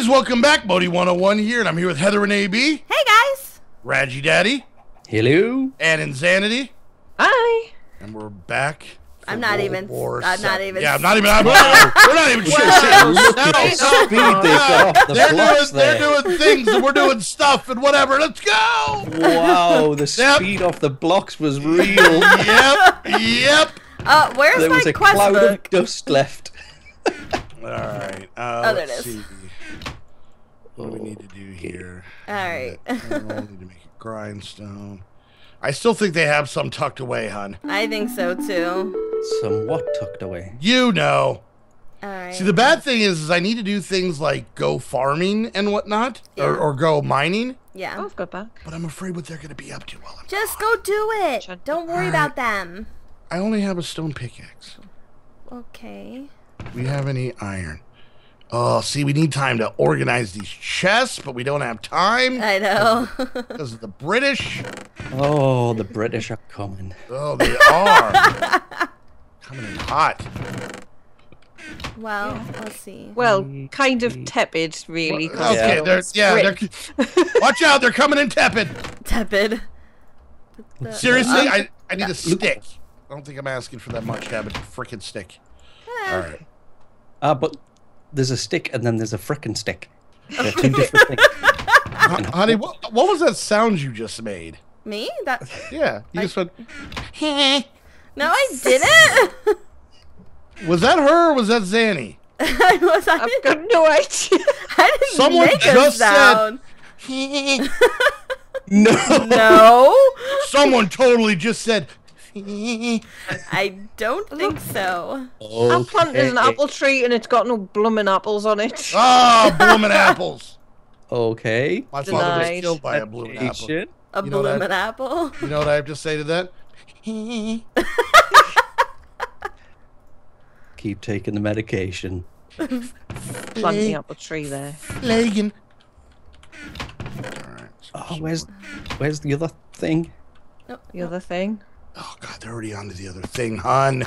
guys, welcome back. Modii101 here, and I'm here with Heather and AB. Hey guys. Radgie Daddy. Hello. And Inzannatee. Hi. And we're back. I'm not even. Yeah, I'm not even. We're not even sure. Look at the speed they got off the bluffs there. They're doing things, and we're doing stuff, and whatever. Let's go! Wow, the speed off the blocks was real. Yep. Where's my quest book? There was a cloud of dust left. All right. There it is. What do we need to do here? All right. I need to make a grindstone. I still think they have some tucked away, hon. I think so, too. Somewhat tucked away. You know. All right. See, the bad thing is I need to do things like go farming and whatnot, or go mining. Yeah. Oh, I've got back. But I'm afraid what they're going to be up to while I'm gone. Go do it. Don't worry about them. I only have a stone pickaxe. Okay. Do we have any iron? Oh, see, we need time to organize these chests, but we don't have time. I know. Because of the British. Oh, the British are coming. Oh, they are. Coming in hot. Well, we'll see. Well, kind of tepid, really. Well, okay, they're watch out, they're coming in tepid. Tepid. Seriously, I need a stick. I don't think I'm asking for that much, but a frickin' stick. All right. But... there's a stick and then there's a frickin' stick. They're two different things. Honey, what was that sound you just made? Me? That? Yeah, you just went. No, I didn't. Was that her or was that Zanny? I've got no idea. I didn't make a sound. Someone just said. No. Someone totally just said. I don't think so. Okay. I planted an apple tree and it's got no bloomin' apples on it. Oh, bloomin' apples. Okay. My father was killed by a bloomin' apple. A bloomin' apple? You know what I have to say to that? Keep taking the medication. Planting the apple tree there. Flagging. Right, oh, where's the other thing? Oh, the other thing? Oh, God, they're already on to the other thing, hon.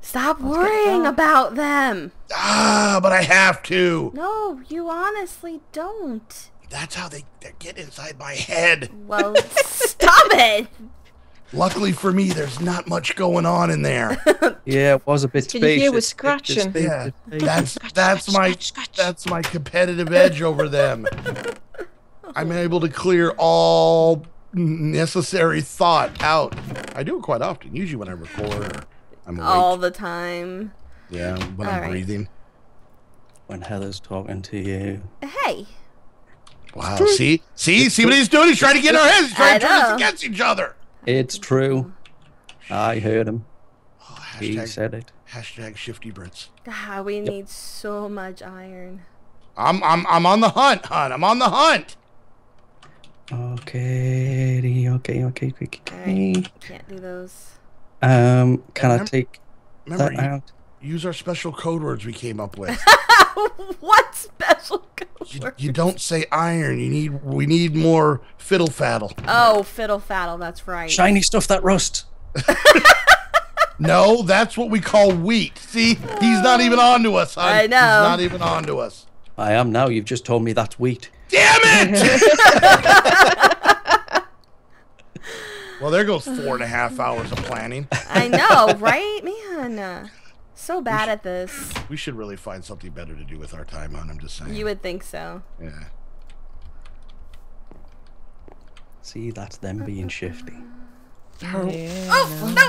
Stop worrying about them. Ah, but I have to. No, you honestly don't. That's how they get inside my head. Well, stop it. Luckily for me, there's not much going on in there. Yeah, it was a bit spacious. You hear with scratching. Yeah, that's my competitive edge over them. I'm able to clear all... necessary thought out. I do it quite often, usually when I record or I'm awake. All the time. Yeah, when I'm breathing. When Heather's talking to you. Hey. Wow, see what he's doing? He's trying to get in our heads. He's trying to turn us against each other. It's true. I heard him. Oh, he said it. Hashtag Shifty Brits. God, we need so much iron. I'm on the hunt, hon. I'm on the hunt. Okay. Right. Can't do those. Can I take that out? Use our special code words we came up with. What special code words? You don't say iron. We need more fiddle faddle. Oh, fiddle faddle. That's right. Shiny stuff that rusts. No, that's what we call wheat. See, he's not even onto us. I know. He's not even onto us. I am now. You've just told me that's wheat. Damn it! Well, there goes 4.5 hours of planning. I know, right? Man, so bad at this. We should really find something better to do with our time on, I'm just saying. You would think so. Yeah. See, that's them being shifty. Oh, no!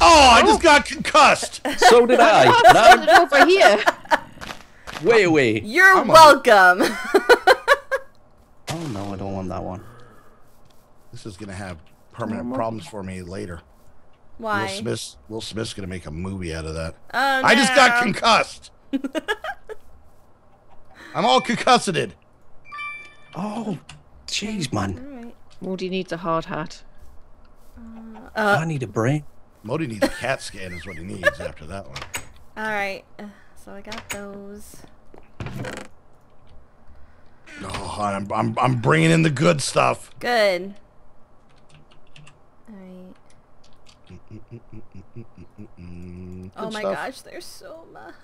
Oh, I just got concussed! So did I. Now I'm over here. Way away. You're welcome. Oh no, I don't want that one. This is gonna have permanent problems for me later. Why? Will Smith's gonna make a movie out of that. Oh no. I just got concussed. I'm all concusseted. Oh, jeez, man. All right. Modii needs a hard hat. I need a brain. Modii needs a CAT scan is what he needs after that one. All right. So I got those. Oh, I'm bringing in the good stuff. Good. All right. Good oh my gosh, there's so much.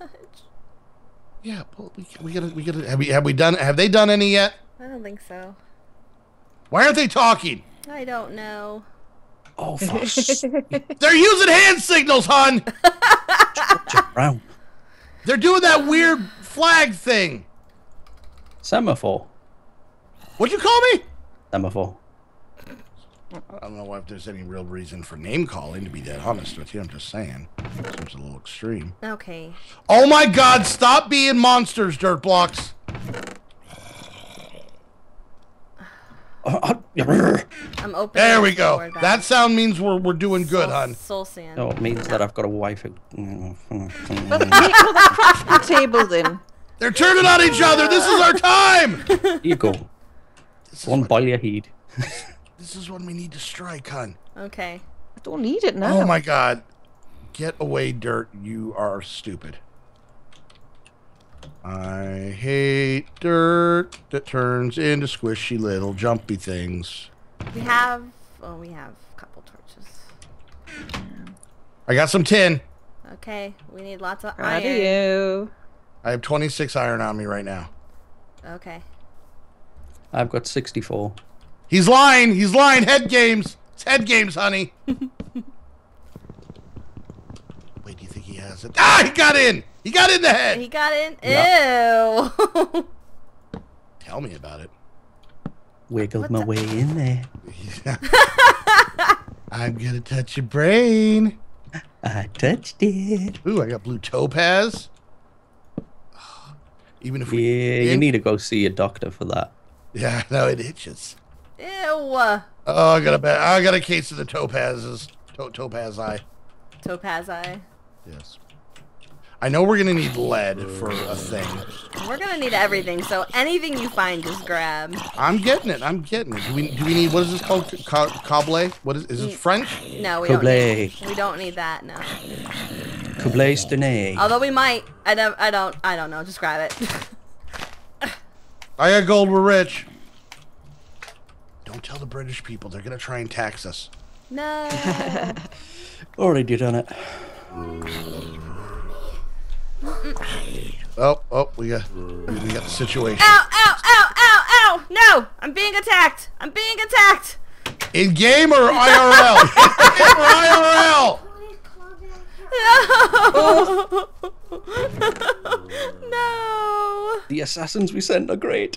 Yeah, but we gotta. Have they done any yet? I don't think so. Why aren't they talking? I don't know. Oh, fuck. They're using hand signals, hon. They're doing that weird flag thing. Semaphore. What'd you call me? Semaphore. I don't know if there's any real reason for name calling, to be that honest with you. I'm just saying. Seems a little extreme. Okay. Oh my God! Stop being monsters, dirt blocks. I'm open. There we go. That sound means we're doing good, hon. Soul sand. No, it means that I've got a wife. Well, they crushed the table then. They're turning on each other. This is our time. Here you go. One by your head. This is when we need to strike, hon. Okay. I don't need it now. Oh my God. Get away, dirt. You are stupid. I hate dirt that turns into squishy little jumpy things. We have... Oh, we have a couple torches. I got some tin. Okay. We need lots of iron. How do you? I have 26 iron on me right now. Okay. I've got 64. He's lying. He's lying. Head games. It's head games, honey. Wait, do you think he has it? Ah, he got in. He got in the head. He got in. Yep. Ew. Tell me about it. Wiggled my way in there. Yeah. I'm gonna touch your brain. I touched it. Ooh, I got blue topaz. Even if we you need to go see a doctor for that. Yeah, no, it itches. Ew. Oh, I got a case of the topazes. Topaz eye. Topaz eye. Yes. I know we're gonna need lead for a thing. We're gonna need everything, so anything you find, just grab. I'm getting it. I'm getting it. Do we need? What is this called? Cobble? What is it French? No, we don't. We don't need that. No. Cobble. Although we might. I don't know. Just grab it. I got gold. We're rich. Don't tell the British people. They're going to try and tax us. No. Already did on it. Oh, we got the situation. Ow, ow, ow, ow, ow. No, I'm being attacked. I'm being attacked. In game or IRL? In game or IRL? No. No. The assassins we sent are great.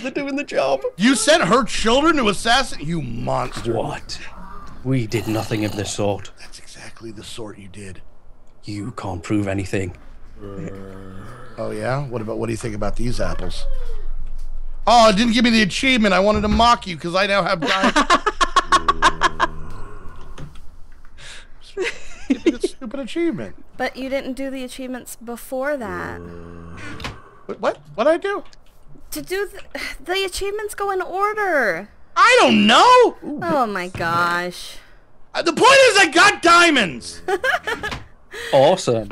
They're doing the job. You sent her children to assassinate you, monster. What? We did nothing of the sort. That's exactly the sort you did. You can't prove anything. Oh yeah? What do you think about these apples? Oh, it didn't give me the achievement. I wanted to mock you because I now have stupid achievement. But you didn't do the achievements before that. What? What did I do? To do the achievements go in order. I don't know. Ooh. Oh my gosh. The point is, I got diamonds. Awesome.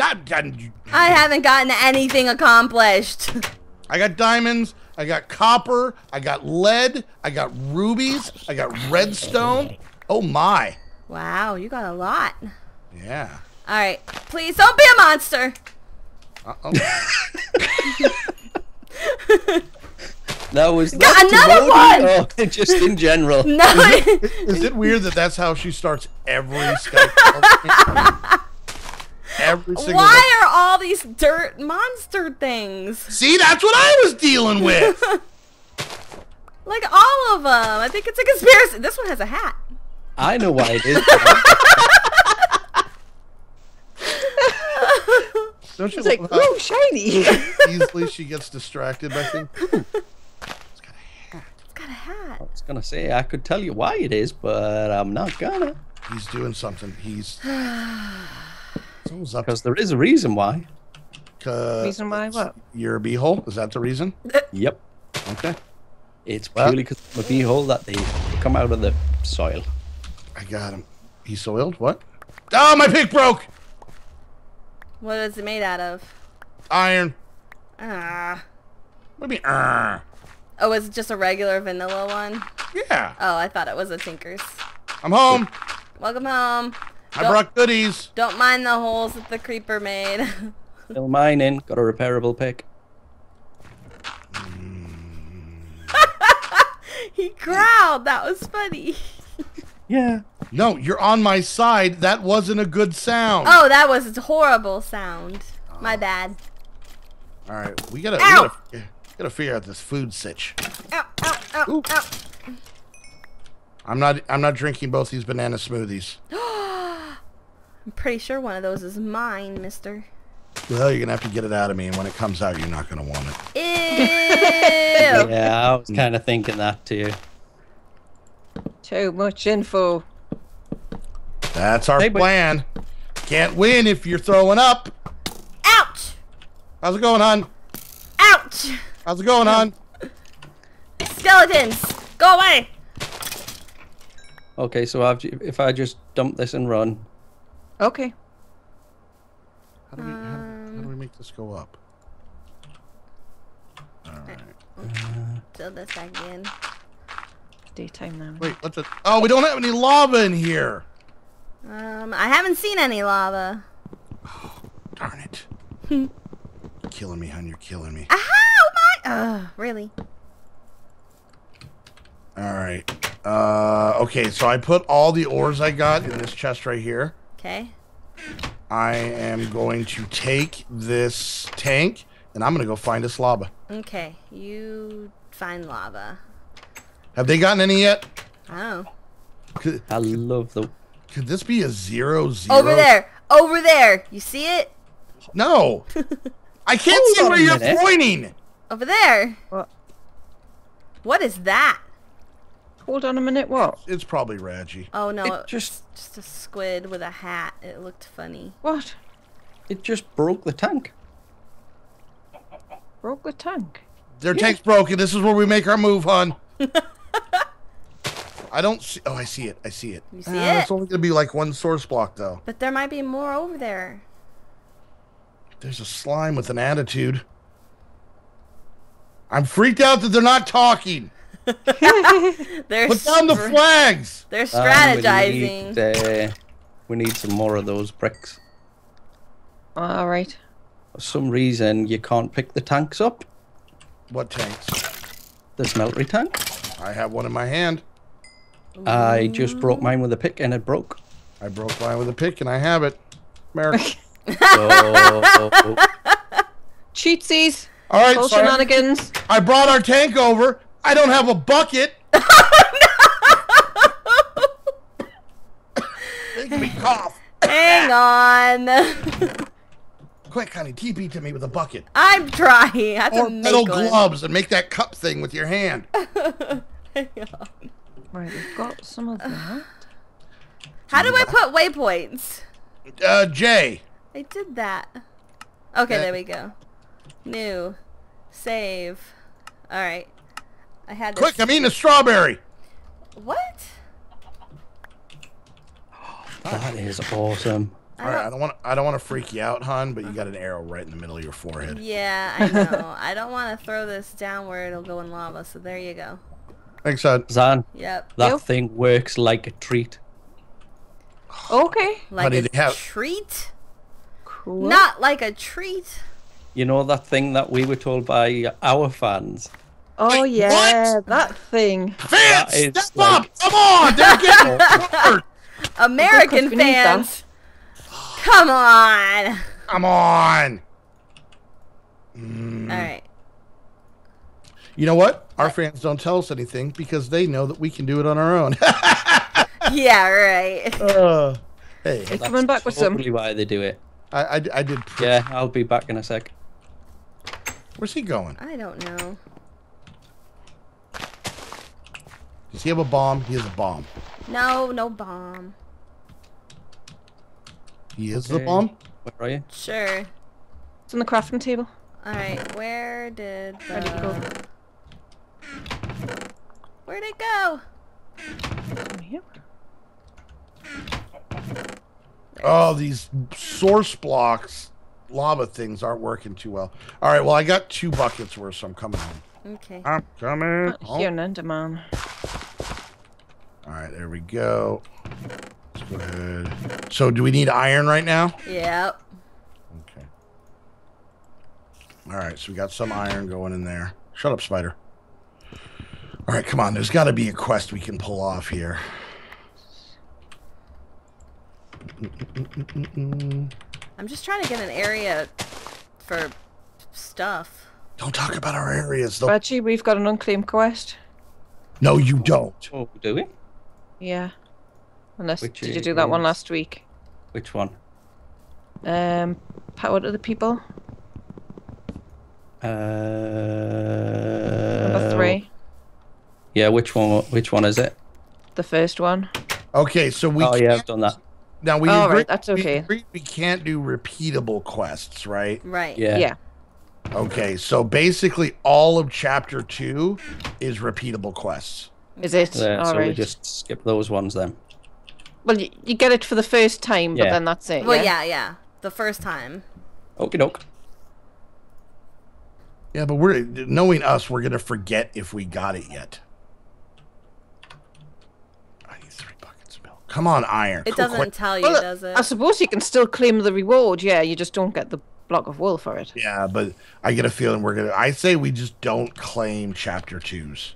I haven't gotten anything accomplished. I got diamonds. I got copper. I got lead. I got rubies. I got redstone. Oh my. Wow, you got a lot. Yeah. All right, please don't be a monster. Uh-oh. That was got another one. Oh, just in general. No. Is it weird that that's how she starts every Skype? Every single. Why are all these dirt monster things? See, that's what I was dealing with. Like all of them. I think it's a conspiracy. This one has a hat. I know why it is. Don't you like, ooh, shiny. Easily she gets distracted by things. Ooh. It's got a hat. It's got a hat. I was going to say, I could tell you why it is, but I'm not going to. He's doing something. He's... Because there is a reason why. Reason why what? You're a beehole? Is that the reason? Yep. Okay. It's purely because of a beehole that they come out of the soil. I got him. He's soiled? What? Oh, my pick broke! What is it made out of? Iron. What do you mean, Oh, it's just a regular vanilla one? Yeah. Oh, I thought it was a Tinker's. I'm home. Welcome home. I brought goodies. Don't mind the holes that the creeper made. Still mining. Got a repairable pick. He growled. That was funny. Yeah. No, you're on my side. That wasn't a good sound. Oh, that was a horrible sound. My bad. All right, we gotta figure out this food sitch. Ow, ow, ow, ooh, ow. I'm not drinking both these banana smoothies. I'm pretty sure one of those is mine, mister. Well, you're gonna have to get it out of me, and when it comes out, you're not gonna want it. Ew. Yeah, I was kind of thinking that too. Too much info. That's our plan. Can't win if you're throwing up. Ouch! How's it going, hon? Ouch! How's it going, hon? Skeletons, go away! Okay, so if I just dump this and run. Okay. How do we make this go up? All right. Fill this again. Daytime now. Wait, what's it? Oh, we don't have any lava in here. I haven't seen any lava. Oh, darn it. You're killing me, hon. You're killing me. Aha! Oh my! Really? All right. Okay, so I put all the ores I got in this chest right here. Okay. I am going to take this tank, and I'm going to go find this lava. Okay, you find lava. Have they gotten any yet? Oh. I love the... Could this be a 0-0? Over there! Over there! You see it? No! I can't see where you're pointing! Over there! What is that? Hold on a minute, what? It's probably Radgie. Oh no, it just a squid with a hat. It looked funny. What? It just broke the tank. Broke the tank? Their tank's broken. This is where we make our move, hon. I don't see... Oh, I see it. I see it. You see it? It's only going to be like one source block, though. But there might be more over there. There's a slime with an attitude. I'm freaked out that they're not talking. Put down the flags! They're strategizing. We need some more of those bricks. Alright. For some reason, you can't pick the tanks up. What tanks? The smeltery tank. I have one in my hand. Ooh. I just broke mine with a pick and it broke. I broke mine with a pick and I have it. America. Cheatsies. Alright, shenanigans. I brought our tank over. I don't have a bucket. Make me cough. Hang on. Quick, honey, TP to me with a bucket. I'm trying. Or metal gloves and make that cup thing with your hand. Hang on. Right, we've got some of that. How do I put waypoints? J. I did that. Okay, there we go. New. Save. All right. I had this. Quick, I'm eating a strawberry. What? Oh, that is awesome. Alright, I don't want to freak you out, hon, but you got an arrow right in the middle of your forehead. Yeah, I know. I don't want to throw this down where it'll go in lava, so there you go. Thanks, Zan. Yep. That thing works like a treat. Okay. Like a treat? Cool. Not like a treat. You know that thing that we were told by our fans? Oh, like, yeah, what? That thing. Fans, step up! Come on, they're getting hurt. American fans, come on. Come on. All right. You know what? Our fans don't tell us anything because they know that we can do it on our own. Yeah, right. Hey, that's coming back with some. Probably why they do it. I did. Yeah, I'll be back in a sec. Where's he going? I don't know. Does he have a bomb? He has a bomb. No, no bomb. He has the bomb? Where are you? Sure. It's on the crafting table. Alright, where did the... Where'd it go? Oh, these source blocks, lava things aren't working too well. Alright, well I got 2 buckets worth, so I'm coming home. Okay. I'm coming. You're an enderman. All right, there we go. Let's go ahead. So, do we need iron right now? Yep. Okay. Alright, so we got some iron going in there. Shut up, spider. Alright, come on. There's got to be a quest we can pull off here. I'm just trying to get an area for stuff. Don't talk about our areas, though. Reggie, we've got an unclaimed quest. No, you don't. Oh, do we? Yeah. Unless, did you do that one last week? Which one? Power to the people. Number 3. Yeah, which one? Which one is it? The first one. Okay, so we. Oh yeah, I've done that. Now we. All right, that's okay. We can't do repeatable quests, right? Right. Yeah. Yeah. Okay, so basically all of Chapter 2 is repeatable quests. Is it? Yeah, all so right. We just skip those ones then. Well, you get it for the first time, but then that's it. Well, yeah, the first time. Okie doke. Yeah, but we're knowing us, we're gonna forget if we got it yet. I need 3 buckets of milk. Come on, iron. It doesn't tell you, does it? I suppose you can still claim the reward. Yeah, you just don't get the block of wool for it. Yeah, but I get a feeling we're gonna. I say we just don't claim Chapter 2s.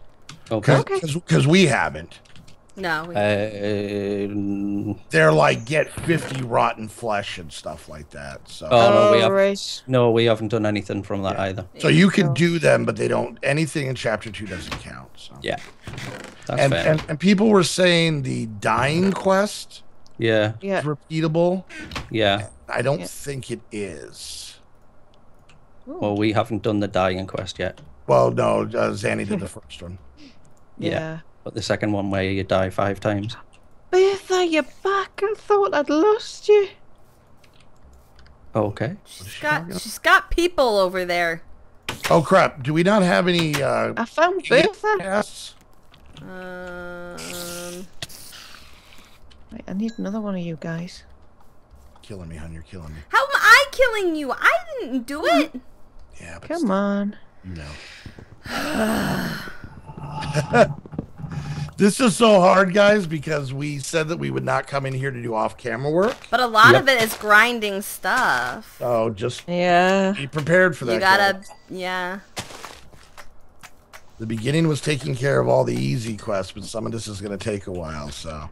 Okay. Because we haven't. No. We haven't. They're like get 50 rotten flesh and stuff like that. So. Oh no, we haven't. Right. No, we haven't done anything from that either. So you can do them, but they don't. Anything in Chapter 2 doesn't count. So. Yeah. That's fair. And people were saying the dying quest. Yeah. Is repeatable. Yeah. I don't think it is. Well, we haven't done the dying quest yet. Well, no, Zanny did the first one. Yeah. But the second one where you die 5 times. Bertha, you're back. I thought I'd lost you. Oh, okay. She's got people over there. Oh, crap. Do we not have any... I found Bertha. Yes. Wait, I need another one of you guys. Killing me, hon. You're killing me. How am I killing you? I didn't do it. Yeah, but come on. No. This is so hard, guys, because we said that we would not come in here to do off-camera work. But a lot of it is grinding stuff. Oh, just be prepared for that. You gotta, The beginning was taking care of all the easy quests, but some of this is going to take a while, so.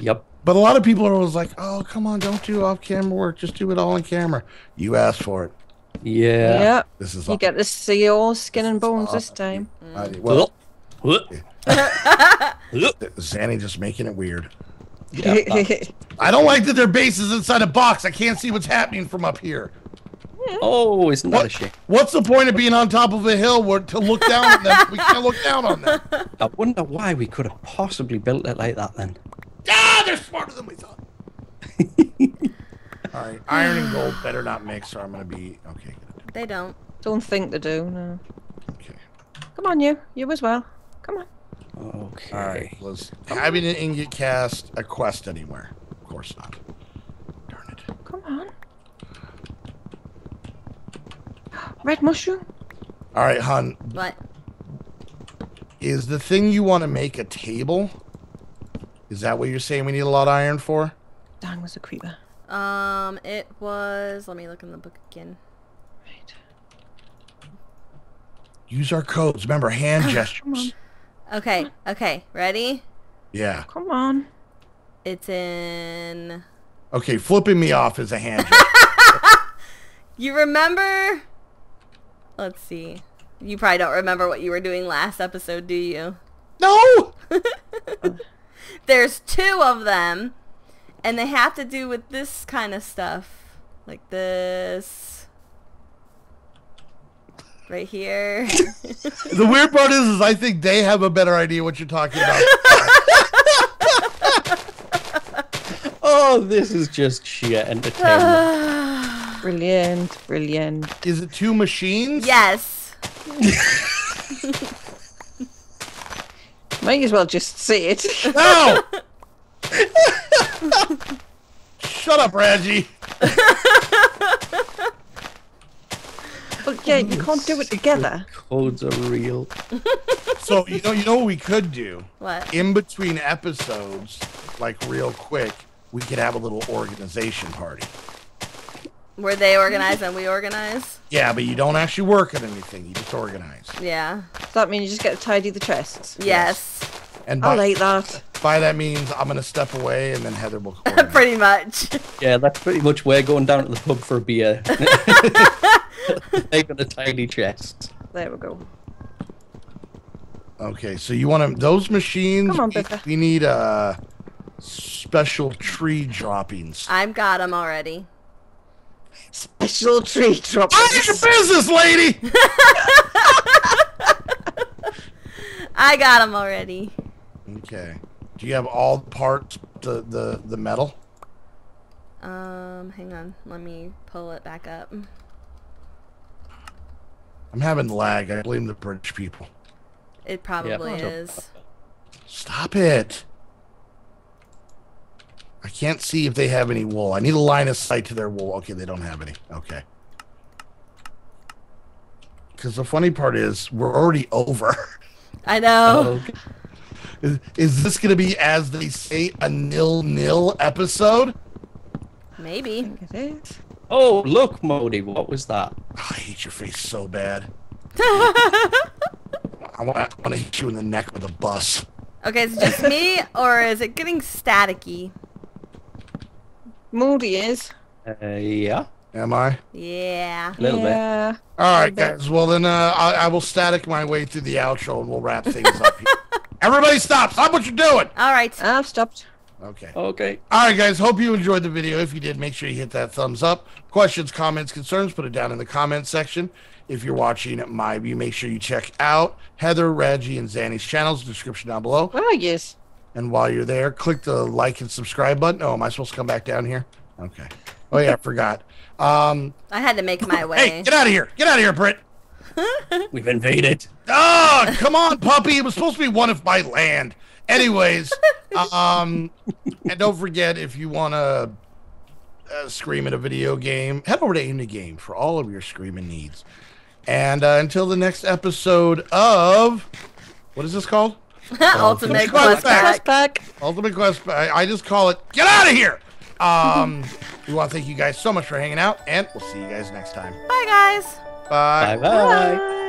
Yep. But a lot of people are always like, oh, come on, don't do off-camera work. Just do it all on camera. You asked for it. Yeah. Yep. This is. You get to see all skin and bones this time. Well. Zanny just making it weird. Yeah, I don't like that their base is inside a box. I can't see what's happening from up here. Oh, isn't that a shame? What's the point of being on top of a hill to look down on them? We can't look down on them. I wonder why we could have possibly built it like that then. Ah, they're smarter than we thought. All right, iron and gold better not mix, or I'm gonna be okay. They don't. Don't think they do. No. Okay. Come on, you as well. Come on. Okay. All right. Was having an ingot cast a quest anywhere? Of course not. Darn it. Come on. Red mushroom. All right, hon. What? Is the thing you want to make a table? Is that what you're saying we need a lot of iron for? Dang, was a creeper. It was. Let me look in the book again. Right. Use our codes. Remember, hand gestures. Okay, okay, ready? Yeah. Come on. It's in... Okay, flipping me off is a hand gesture. You remember... Let's see. You probably don't remember what you were doing last episode, do you? No! There's 2 of them, and they have to do with this kind of stuff. Like this... Right here. The weird part is I think they have a better idea what you're talking about. Oh, this is just sheer entertainment. Brilliant, brilliant. Is it 2 machines? Yes. Might as well just say it. No! Shut up, Radgie. But yeah, you can't do it together. Codes are real. So you know what we could do? What? In between episodes, like real quick, we could have a little organization party. Where they organize and we organize? Yeah, but you don't actually work at anything. You just organize. Yeah. Does that mean you just get to tidy the chests? Yes. And by, I'll hate that. By that means I'm going to step away and then Heather will organize. Pretty much. Yeah, that's pretty much we're going down to the pub for a beer. They've got a tidy chest. There we go. Okay, so you want to... Those machines... Come on, Bertha. We need a special tree droppings. I've got them already. Special tree droppings. Mind your business, lady! I got them already. Okay. Do you have all parts to the metal? Hang on. Let me pull it back up. I'm having lag. I blame the British people. It probably is. Stop it. I can't see if they have any wool. I need a line of sight to their wool. Okay, they don't have any. Okay. Because the funny part is, we're already over. I know. Okay. Is this going to be, as they say, a nil-nil episode? Maybe. Oh, look, Modi, what was that? I hate your face so bad. I want to hit you in the neck with a bus. Okay, is it just me, or is it getting staticky? Moody is. Yeah. Am I? Yeah. A little bit. All right, guys. Well, then I will static my way through the outro, and we'll wrap things up here. Everybody stop. Stop what you're doing. All right. I've stopped. Okay. Okay. All right, guys. Hope you enjoyed the video. If you did, make sure you hit that thumbs up. Questions, comments, concerns, put it down in the comments section. If you're watching my view, make sure you check out Heather, Radgie, and Zanny's channels in the description down below. Oh, yes. And while you're there, click the like and subscribe button. Oh, am I supposed to come back down here? Okay. Oh, yeah, I forgot. I had to make my way. Hey, get out of here. Get out of here, Britt. We've invaded. Oh, come on, puppy. It was supposed to be one of my land. Anyways, and don't forget, if you want to scream at a video game, head over to Aim the Game for all of your screaming needs. And until the next episode of... What is this called? Ultimate Quest Pack. Ultimate Quest Pack. I just call it... Get out of here! We want to thank you guys so much for hanging out, and we'll see you guys next time. Bye, guys. Bye. Bye-bye.